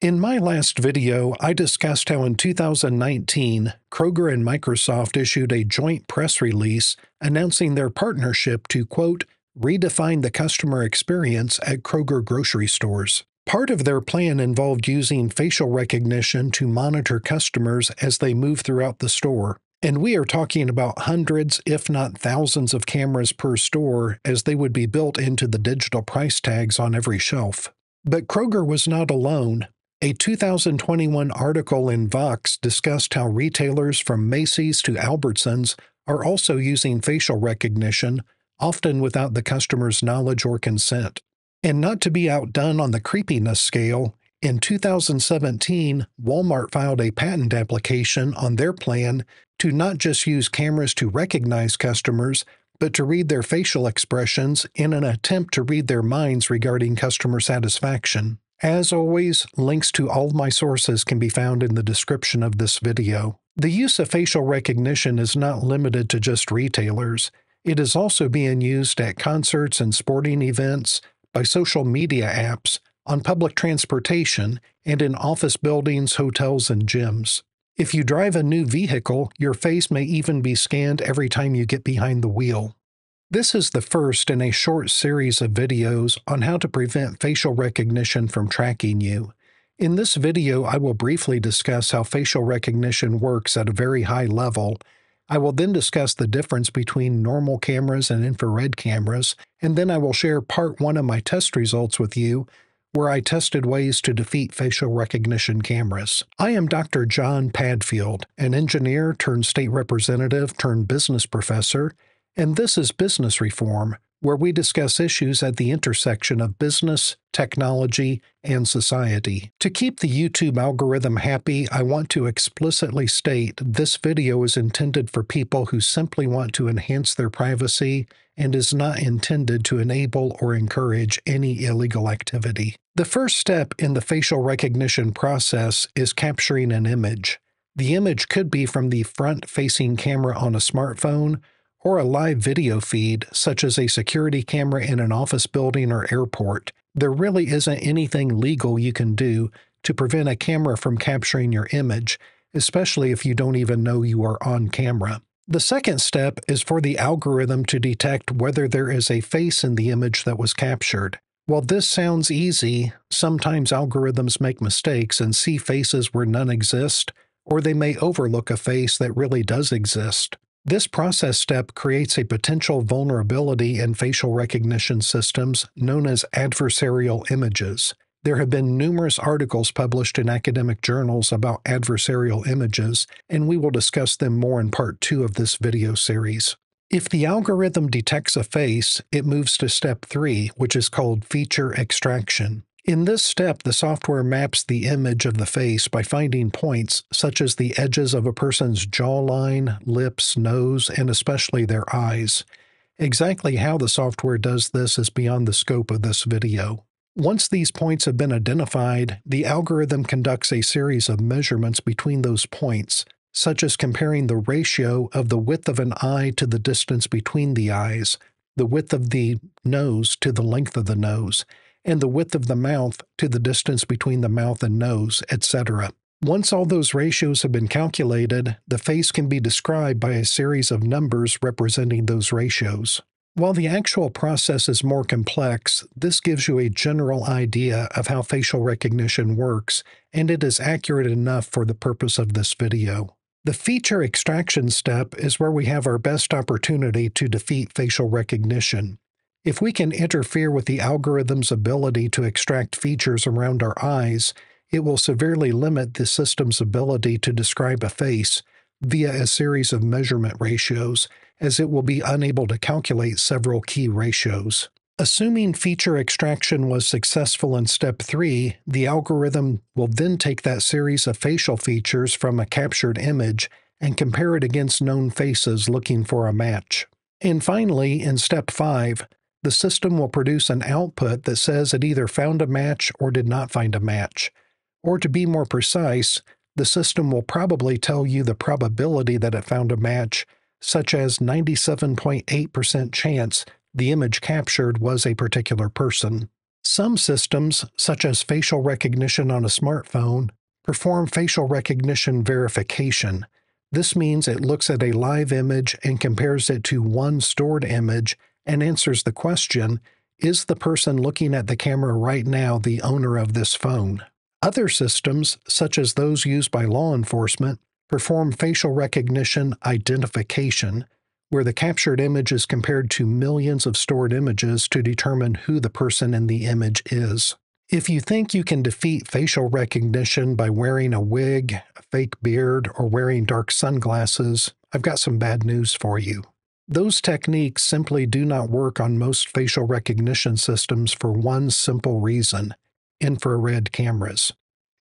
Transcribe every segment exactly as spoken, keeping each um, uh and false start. In my last video, I discussed how in two thousand nineteen, Kroger and Microsoft issued a joint press release announcing their partnership to, quote, redefine the customer experience at Kroger grocery stores. Part of their plan involved using facial recognition to monitor customers as they move throughout the store. And we are talking about hundreds, if not thousands, of cameras per store, as they would be built into the digital price tags on every shelf. But Kroger was not alone. A two thousand twenty-one article in Vox discussed how retailers from Macy's to Albertsons are also using facial recognition, often without the customer's knowledge or consent. And not to be outdone on the creepiness scale, in two thousand seventeen, Walmart filed a patent application on their plan to not just use cameras to recognize customers, but to read their facial expressions in an attempt to read their minds regarding customer satisfaction. As always, links to all my sources can be found in the description of this video. The use of facial recognition is not limited to just retailers. It is also being used at concerts and sporting events, by social media apps, on public transportation, and in office buildings, hotels, and gyms. If you drive a new vehicle, your face may even be scanned every time you get behind the wheel. This is the first in a short series of videos on how to prevent facial recognition from tracking you. In this video, I will briefly discuss how facial recognition works at a very high level. I will then discuss the difference between normal cameras and infrared cameras, and then I will share part one of my test results with you, where I tested ways to defeat facial recognition cameras. I am Doctor John Padfield, an engineer turned state representative turned business professor, and this is Business Reform, where we discuss issues at the intersection of business, technology, and society. To keep the YouTube algorithm happy, I want to explicitly state this video is intended for people who simply want to enhance their privacy and is not intended to enable or encourage any illegal activity. The first step in the facial recognition process is capturing an image. The image could be from the front-facing camera on a smartphone, or a live video feed, such as a security camera in an office building or airport. There really isn't anything legal you can do to prevent a camera from capturing your image, especially if you don't even know you are on camera. The second step is for the algorithm to detect whether there is a face in the image that was captured. While this sounds easy, sometimes algorithms make mistakes and see faces where none exist, or they may overlook a face that really does exist. This process step creates a potential vulnerability in facial recognition systems known as adversarial images. There have been numerous articles published in academic journals about adversarial images, and we will discuss them more in part two of this video series. If the algorithm detects a face, it moves to step three, which is called feature extraction. In this step, the software maps the image of the face by finding points such as the edges of a person's jawline, lips, nose, and especially their eyes. Exactly how the software does this is beyond the scope of this video. Once these points have been identified, the algorithm conducts a series of measurements between those points, such as comparing the ratio of the width of an eye to the distance between the eyes, the width of the nose to the length of the nose, and the width of the mouth to the distance between the mouth and nose, et cetera. Once all those ratios have been calculated, the face can be described by a series of numbers representing those ratios. While the actual process is more complex, this gives you a general idea of how facial recognition works, and it is accurate enough for the purpose of this video. The feature extraction step is where we have our best opportunity to defeat facial recognition. If we can interfere with the algorithm's ability to extract features around our eyes, it will severely limit the system's ability to describe a face via a series of measurement ratios, as it will be unable to calculate several key ratios. Assuming feature extraction was successful in step three, the algorithm will then take that series of facial features from a captured image and compare it against known faces looking for a match. And finally, in step five, the system will produce an output that says it either found a match or did not find a match. Or to be more precise, the system will probably tell you the probability that it found a match, such as ninety-seven point eight percent chance the image captured was a particular person. Some systems, such as facial recognition on a smartphone, perform facial recognition verification. This means it looks at a live image and compares it to one stored image and answers the question, is the person looking at the camera right now the owner of this phone? Other systems, such as those used by law enforcement, perform facial recognition identification, where the captured image is compared to millions of stored images to determine who the person in the image is. If you think you can defeat facial recognition by wearing a wig, a fake beard, or wearing dark sunglasses, I've got some bad news for you. Those techniques simply do not work on most facial recognition systems for one simple reason: infrared cameras.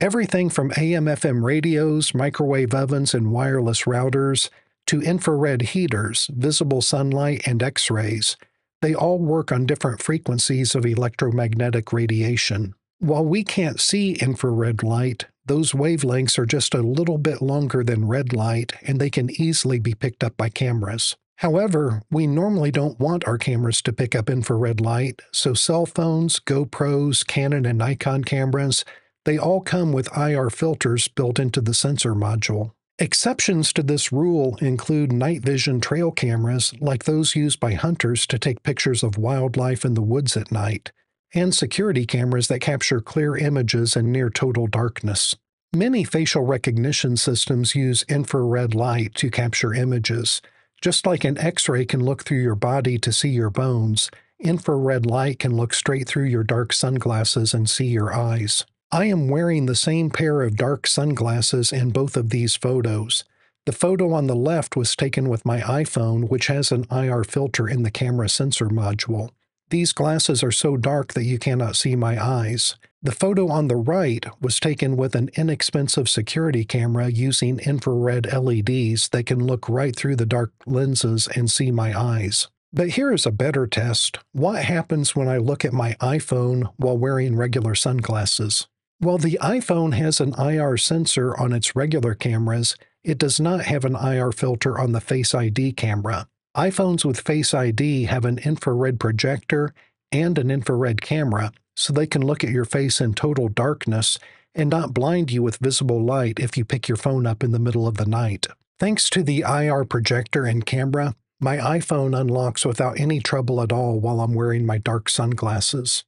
Everything from A M F M radios, microwave ovens, and wireless routers to infrared heaters, visible sunlight, and X-rays. They all work on different frequencies of electromagnetic radiation. While we can't see infrared light, those wavelengths are just a little bit longer than red light, and they can easily be picked up by cameras. However, we normally don't want our cameras to pick up infrared light, so cell phones, GoPros, Canon and Nikon cameras, they all come with I R filters built into the sensor module. Exceptions to this rule include night vision trail cameras like those used by hunters to take pictures of wildlife in the woods at night, and security cameras that capture clear images in near total darkness. Many facial recognition systems use infrared light to capture images. Just like an X-ray can look through your body to see your bones, infrared light can look straight through your dark sunglasses and see your eyes. I am wearing the same pair of dark sunglasses in both of these photos. The photo on the left was taken with my iPhone, which has an I R filter in the camera sensor module. These glasses are so dark that you cannot see my eyes. The photo on the right was taken with an inexpensive security camera using infrared L E Ds that can look right through the dark lenses and see my eyes. But here is a better test. What happens when I look at my iPhone while wearing regular sunglasses? While the iPhone has an I R sensor on its regular cameras, it does not have an I R filter on the Face I D camera. iPhones with Face I D have an infrared projector and an infrared camera, so they can look at your face in total darkness and not blind you with visible light if you pick your phone up in the middle of the night. Thanks to the I R projector and camera, my iPhone unlocks without any trouble at all while I'm wearing my dark sunglasses.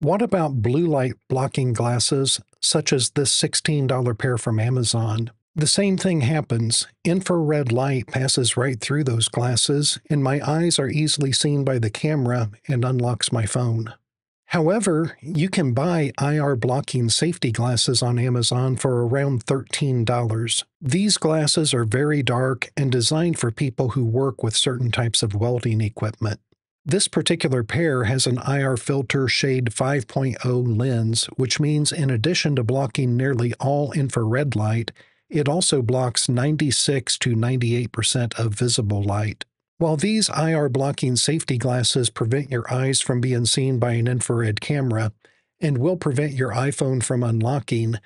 What about blue light blocking glasses, such as this sixteen dollar pair from Amazon? The same thing happens. Infrared light passes right through those glasses, and my eyes are easily seen by the camera and unlocks my phone. However, you can buy I R blocking safety glasses on Amazon for around thirteen dollars. These glasses are very dark and designed for people who work with certain types of welding equipment. This particular pair has an I R filter shade five point oh lens, which means in addition to blocking nearly all infrared light, it also blocks ninety-six to ninety-eight percent of visible light. While these I R blocking safety glasses prevent your eyes from being seen by an infrared camera and will prevent your iPhone from unlocking,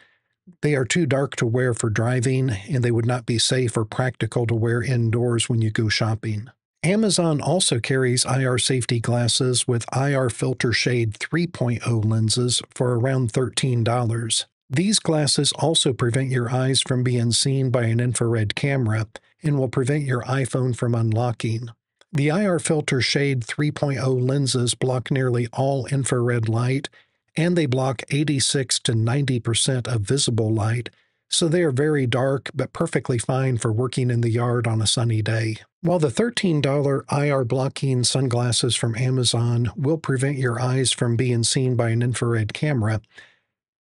they are too dark to wear for driving, and they would not be safe or practical to wear indoors when you go shopping. Amazon also carries I R safety glasses with I R filter shade three point oh lenses for around thirteen dollars. These glasses also prevent your eyes from being seen by an infrared camera and will prevent your iPhone from unlocking. The I R filter shade three point oh lenses block nearly all infrared light, and they block eighty-six to ninety percent of visible light, so they are very dark but perfectly fine for working in the yard on a sunny day. While the thirteen dollar I R blocking sunglasses from Amazon will prevent your eyes from being seen by an infrared camera,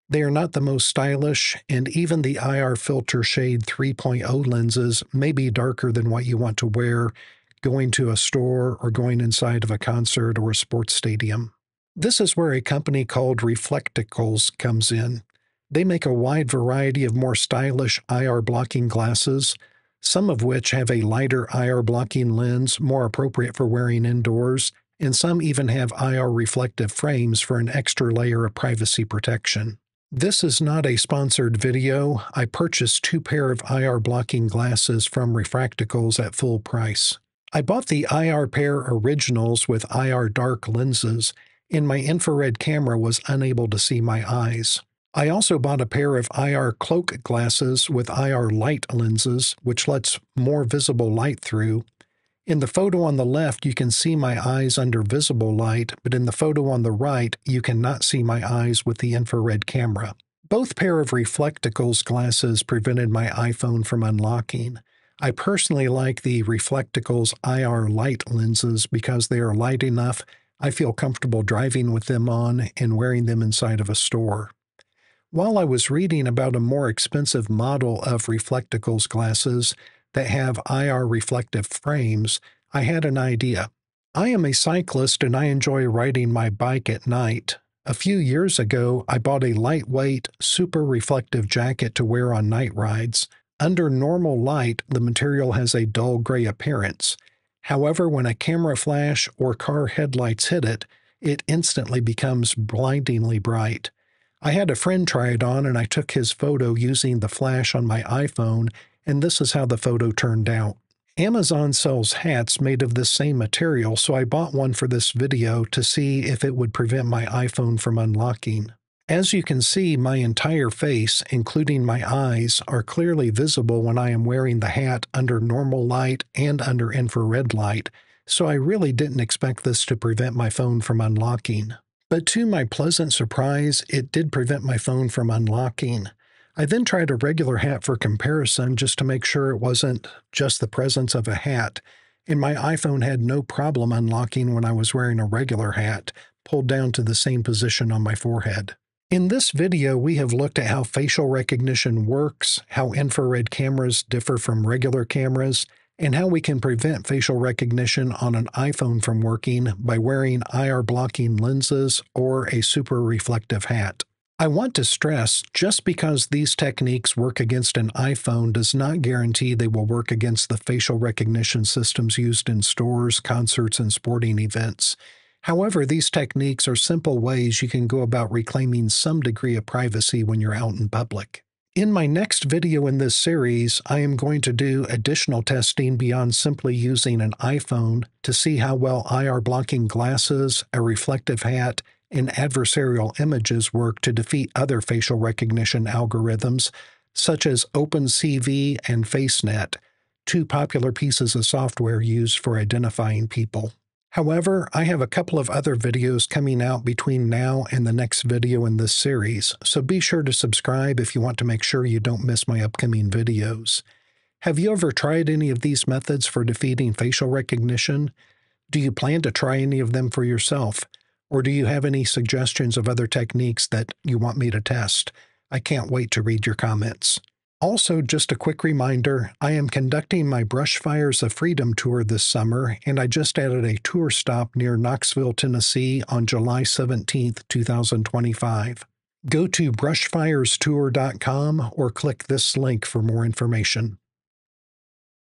they are not the most stylish, and even the I R filter shade three point oh lenses may be darker than what you want to wear going to a store or going inside of a concert or a sports stadium. This is where a company called Reflectacles comes in. They make a wide variety of more stylish I R blocking glasses, some of which have a lighter I R blocking lens more appropriate for wearing indoors, and some even have I R reflective frames for an extra layer of privacy protection. This is not a sponsored video. I purchased two pair of I R blocking glasses from Reflectacles at full price. I bought the I R pair originals with I R dark lenses, and my infrared camera was unable to see my eyes. I also bought a pair of I R cloak glasses with I R light lenses, which lets more visible light through. In the photo on the left, you can see my eyes under visible light, but in the photo on the right, you cannot see my eyes with the infrared camera. Both pair of Reflectacles glasses prevented my iPhone from unlocking. I personally like the Reflectacles I R light lenses because they are light enough I feel comfortable driving with them on and wearing them inside of a store. While I was reading about a more expensive model of Reflectacles glasses that have I R reflective frames, I had an idea. I am a cyclist and I enjoy riding my bike at night. A few years ago, I bought a lightweight, super reflective jacket to wear on night rides. Under normal light, the material has a dull gray appearance. However, when a camera flash or car headlights hit it, it instantly becomes blindingly bright. I had a friend try it on and I took his photo using the flash on my iPhone, and this is how the photo turned out. Amazon sells hats made of this same material, so I bought one for this video to see if it would prevent my iPhone from unlocking. As you can see, my entire face, including my eyes, are clearly visible when I am wearing the hat under normal light and under infrared light, so I really didn't expect this to prevent my phone from unlocking. But to my pleasant surprise, it did prevent my phone from unlocking. I then tried a regular hat for comparison just to make sure it wasn't just the presence of a hat, and my iPhone had no problem unlocking when I was wearing a regular hat, pulled down to the same position on my forehead. In this video, we have looked at how facial recognition works, how infrared cameras differ from regular cameras, and how we can prevent facial recognition on an iPhone from working by wearing I R blocking lenses or a super reflective hat. I want to stress, just because these techniques work against an iPhone does not guarantee they will work against the facial recognition systems used in stores, concerts, and sporting events. However, these techniques are simple ways you can go about reclaiming some degree of privacy when you're out in public. In my next video in this series, I am going to do additional testing beyond simply using an iPhone to see how well I R blocking glasses, a reflective hat, and adversarial images work to defeat other facial recognition algorithms, such as OpenCV and FaceNet, two popular pieces of software used for identifying people. However, I have a couple of other videos coming out between now and the next video in this series, so be sure to subscribe if you want to make sure you don't miss my upcoming videos. Have you ever tried any of these methods for defeating facial recognition? Do you plan to try any of them for yourself? Or do you have any suggestions of other techniques that you want me to test? I can't wait to read your comments. Also, just a quick reminder, I am conducting my Brushfires of Freedom tour this summer, and I just added a tour stop near Knoxville, Tennessee on July seventeenth, two thousand twenty-five. Go to brushfires tour dot com or click this link for more information.